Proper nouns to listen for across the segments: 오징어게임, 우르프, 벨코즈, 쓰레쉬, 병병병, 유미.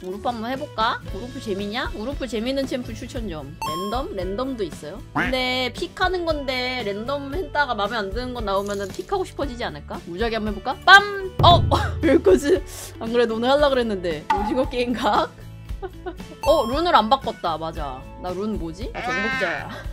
우르프 한번 해볼까? 우르프 재밌냐? 우르프 재밌는 챔프 추천점. 랜덤? 랜덤도 있어요. 근데 픽하는 건데 랜덤 했다가 마음에 안 드는 건 나오면은 픽하고 싶어지지 않을까? 무작위 한번 해볼까? 빰! 어! 벨코즈! 안 그래도 오늘 하려고 그랬는데. 오징어 게임각? 어! 룬을 안 바꿨다. 맞아. 나 룬 뭐지? 정복자야.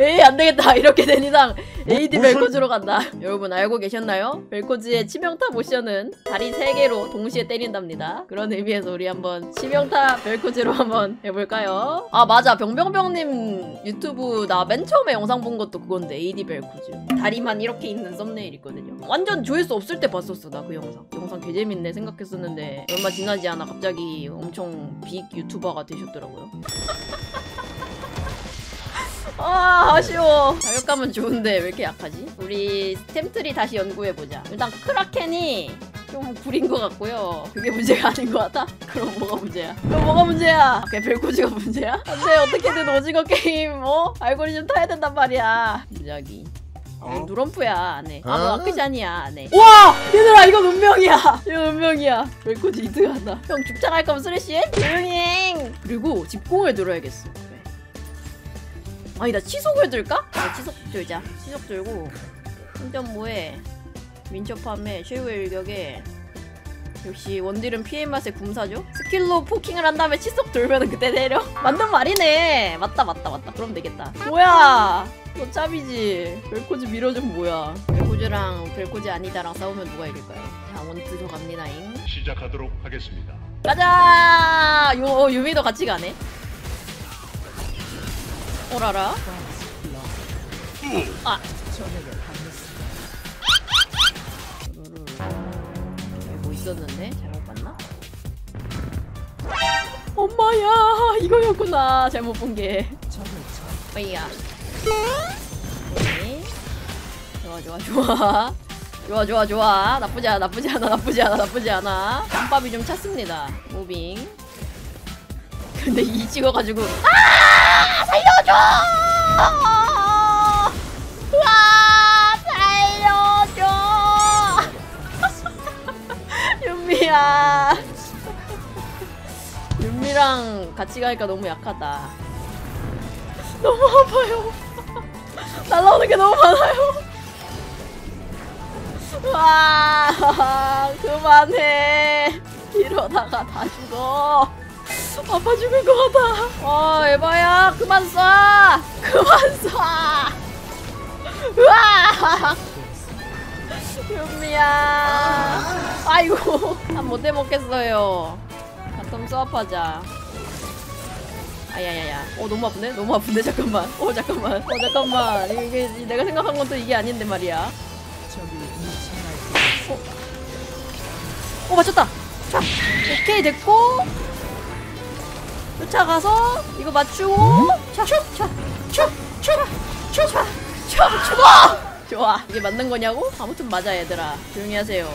에이 안되겠다. 이렇게 된 이상 AD 벨코즈로 간다. 여러분 알고 계셨나요? 벨코즈의 치명타 모션은 다리 3개로 동시에 때린답니다. 그런 의미에서 우리 한번 치명타 벨코즈로 한번 해볼까요? 아 맞아, 병병병님 유튜브 나 맨 처음에 영상 본 것도 그건데 AD 벨코즈 다리만 이렇게 있는 썸네일 있거든요. 완전 조회수 없을 때 봤었어 나 그 영상. 영상 개재밌네 생각했었는데 얼마 지나지 않아 갑자기 엄청 빅 유튜버가 되셨더라고요. 아 아쉬워. 자격감은 좋은데 왜 이렇게 약하지? 우리 스탬트리 다시 연구해보자. 일단 크라켄이 좀 구린 것 같고요. 그게 문제가 아닌 것 같아? 그럼 뭐가 문제야? 그럼 뭐가 문제야? 그게 벨코즈가 문제야? 근데 어떻게든 오징어 게임 뭐 알고리즘 타야 된단 말이야. 무작위 누럼프야 안해. 아뭐 아크샨이야 안해. 와! 얘들아 이건 운명이야. 이건 운명이야. 벨코즈 2등한다. 형 죽창할 거면 쓰레쉬? 조용히 해. 그리고 집공을 들어야겠어. 아니 나 치속을 들까? 나 치속 들자. 치속 들고 흥전모에 민첩함에 최후의 일격에 역시 원딜은 피해 맛에 굼사죠? 스킬로 포킹을 한 다음에 치속 돌면은 그때 때려? 맞는 말이네. 맞다 맞다 맞다. 그럼 되겠다. 뭐야 너 짭이지. 벨코즈 밀어준 뭐야. 벨코즈랑 벨코즈 아니다랑 싸우면 누가 이길까요? 자 원투도 갑니다잉. 시작하도록 하겠습니다. 가자. 유미도 같이 가네. 오라라. 아. 뭐 있었는데? 잘못 봤나? 엄마야, 이거였구나. 잘못 본 게. 어이야. 오케이. 좋아, 좋아, 좋아. 좋아, 좋아, 좋아. 나쁘지 않아, 나쁘지 않아, 나쁘지 않아, 나쁘지 않아. 땀밥이 좀 찼습니다. 무빙. 근데 이 찍어가지고. 아! 살려줘! 와! 살려줘! 윤미야. 윤미랑 같이 가니까 너무 약하다. 너무 아파요. 날라오는 게 너무 많아요. 와! 그만해. 이러다가 다 죽어. 아빠 죽을 것 같아. 아 에바야 그만 쏴. 그만 쏴. 으아 유미야. 아이고 난 못 해먹겠어요. 가끔 수업하자. 아야야야. 어 너무 아픈데? 너무 아픈데? 잠깐만. 어 잠깐만. 어 잠깐만. 이게 내가 생각한 건 또 이게 아닌데 말이야. 어 맞췄다. 자, 오케이 됐고 쫓아가서 이거 맞추고 좋아. 이게 맞는 거냐고? 아무튼 맞아 얘들아. 조용히 하세요.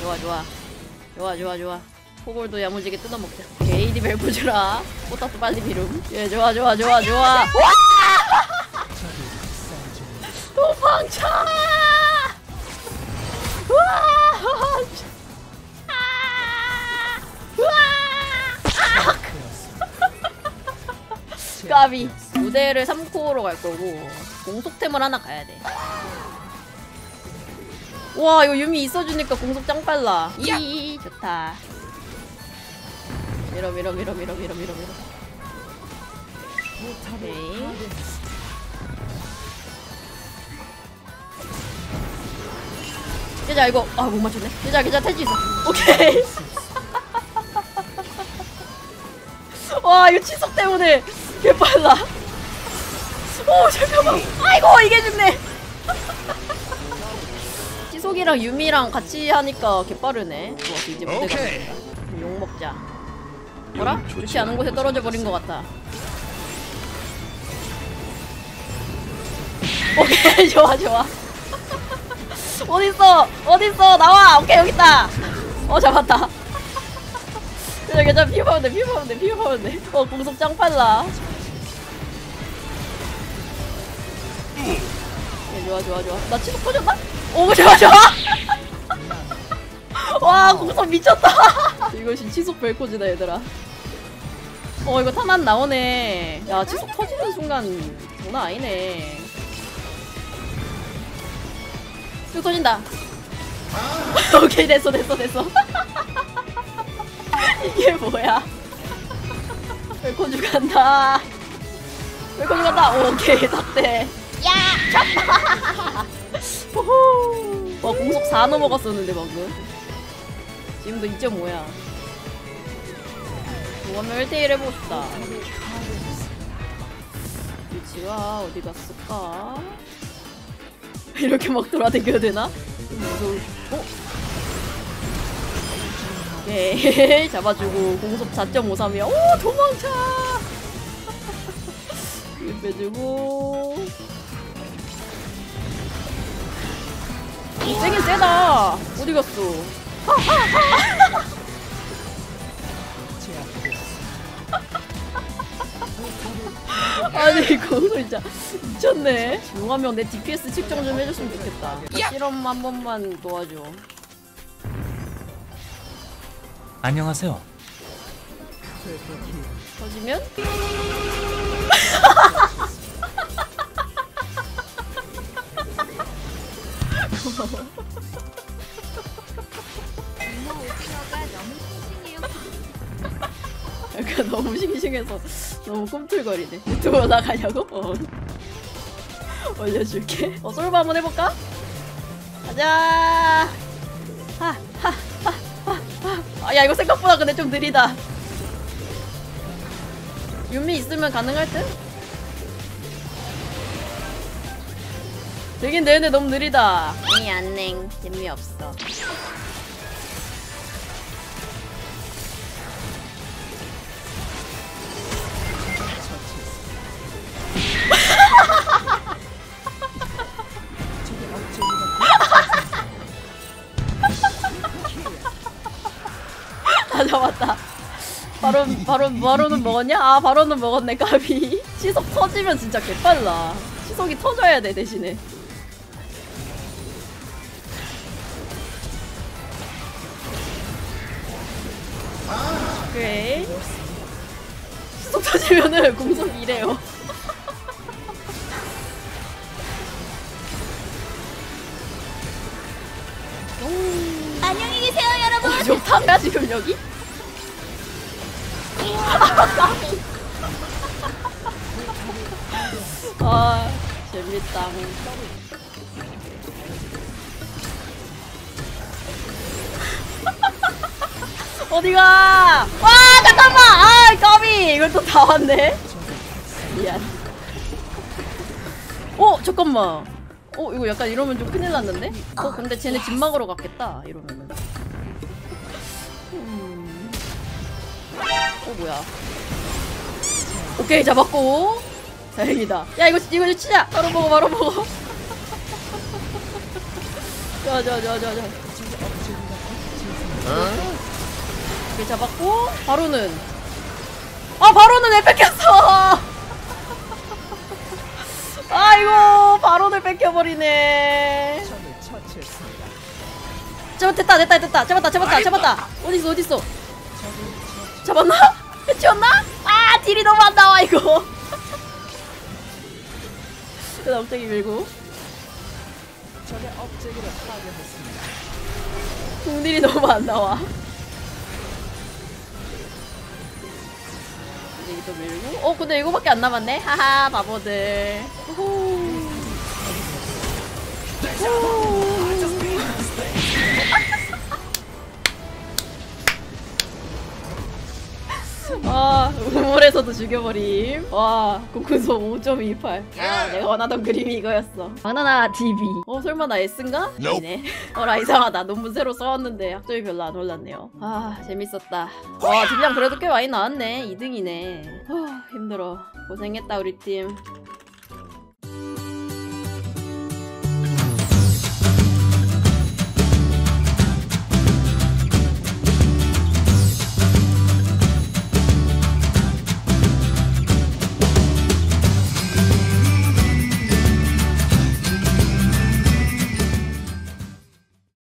좋아 좋아 좋아 좋아 좋아. 포골도 야무지게 뜯어먹자. AD 벨코즈라 꽃다도 빨리 비름. 예 좋아 좋아 좋아 좋아. 도망쳐. 까비. 무대를 3코어로 갈 거고 공속템을 하나 가야 돼. 와 이거 유미 있어주니까 공속 짱 빨라. 이 좋다. 밀어 밀어 밀어 밀어 밀어 밀어 밀어. 오케이. 깨자 이거. 아 못 맞췄네. 깨자 깨자 탈 수 있어. 오케이. 와 이거 치석 때문에 개빨라. 오 잠깐만. 아이고 이게 죽네. 지속이랑 유미랑 같이 하니까 개빠르네. 좋아 이제 무대 가자. 욕 먹자. 뭐라? 좋지 않은 곳에 떨어져 버린 것 같아. 오케이 좋아 좋아. 어딨어 어딨어 나와. 오케이 여기 있다. 어 잡았다. 괜찮아 괜찮아. 피해 파면 돼 피해 파면 돼 피해 파면 돼. 어 공속 짱 빨라. 좋아 좋아 좋아. 나 치속 터졌나? 오 좋아 좋아. 와 공성 미쳤다. 이것이 치속 벨코즈다 얘들아. 어 이거 탄환 나오네. 야 치속 터지는 순간 장난 아니네. 쭉 터진다. 오케이 됐어 됐어 됐어. 이게 뭐야. 벨코즈 간다. 벨코즈 간다. 오케이 닿대. 야! 잡아! 와 공속 4 넘어갔었는데 방금. 지금도 2.5야. 원면 1대1 해보고 싶다. 유지와 어디 갔을까? 이렇게 막 돌아다녀야 되나? 무서워. 어? 예, 잡아주고 공속 4.53이야. 오 도망쳐! 이거 빼주고. 세긴 세다. 어디 갔어? 아니 이거 진짜 미쳤네. 용화명 내 DPS 측정 좀 해줬으면 좋겠다. 실험 한 번만 도와줘. 안녕하세요. 터지면? 약간 너무 싱싱해서 너무 꿈틀거리네. 유튜브로 나가냐고? 어. 올려줄게. 어 솔바 한번 해볼까? 가자. 아, 야 이거 생각보다 근데 좀 느리다. 유미 있으면 가능할 듯? 되긴 되는데 너무 느리다. 아니 안녕 재미없어. 다 잡았다. 바론은 먹었냐? 아 바론은 먹었네 까비. 시속 터지면 진짜 개빨라. 시속이 터져야 돼 대신에. 그래. 시속 터지면은 공속이 이래요. 안녕히 계세요 여러분. 욕탕가 지금 여기? 아 재밌다. 어디가? 와 잠깐만! 아 까비! 이걸 또 다 왔네? 미안. 어 잠깐만. 어 이거 약간 이러면 좀 큰일 났는데? 어 근데 쟤네 집 막으러 갔겠다 이러면은. 어 뭐야. 오케이 잡았고 다행이다. 야 이거 치자. 바로 먹어. 좋아. 오케이 잡았고 바로는 왜 뺏겼어. 아이고 바론을 뺏겨버리네. 됐다. 잡았다. 어딨어? 잡았나? 해치웠나? 아 딜이 너무 안 나와 이거. 그래서 갑자기 밀고 궁딜이 너무 안 나와. 이제 또 밀고. 어 근데 이거밖에 안 남았네. 하하 바보들. 오호. 아 우물에서도 죽여버림. 와 고쿠소 5.28. 아 내가 원하던 그림이 이거였어. 바나나 TV. 어 설마 나 S인가? 아니네. 어라 이상하다. 논문 새로 써왔는데 학점이 별로 안 올랐네요. 아 재밌었다. 와 팀장 그래도 꽤 많이 나왔네. 2등이네. 후 힘들어. 고생했다 우리 팀.